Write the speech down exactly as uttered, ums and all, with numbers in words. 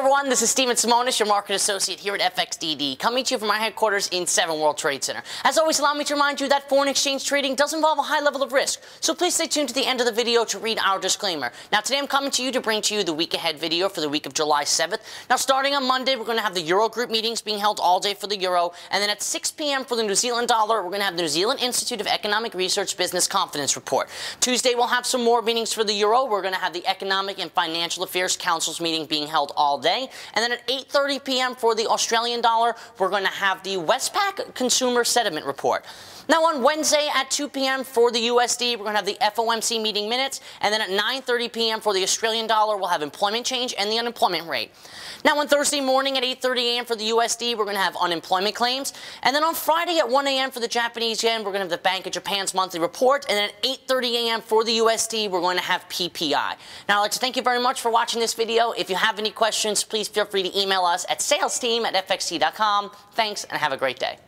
everyone. This is Steven Simonis, your market associate here at F X D D, coming to you from our headquarters in Seven World Trade Center. As always, allow me to remind you that foreign exchange trading does involve a high level of risk, so please stay tuned to the end of the video to read our disclaimer. Now, today I'm coming to you to bring to you the week ahead video for the week of July seventh. Now, starting on Monday, we're going to have the Euro group meetings being held all day for the Euro, and then at six p m for the New Zealand dollar, we're going to have the New Zealand Institute of Economic Research Business Confidence Report. Tuesday, we'll have some more meetings for the Euro. We're going to have the Economic and Financial Affairs Council's meeting being held all day, and then at eight thirty p m for the Australian dollar, we're going to have the Westpac Consumer Sentiment Report. Now on Wednesday at two p m for the U S D, we're going to have the F O M C meeting minutes, and then at nine thirty p m for the Australian dollar, we'll have employment change and the unemployment rate. Now on Thursday morning at eight thirty a m for the U S D, we're going to have unemployment claims, and then on Friday at one a m for the Japanese yen, we're going to have the Bank of Japan's monthly report, and then at eight thirty a m for the U S D, we're going to have P P I. Now I'd like to thank you very much for watching this video. If you have any questions, please feel free to email us at salesteam at F X D dot com. Thanks, and have a great day.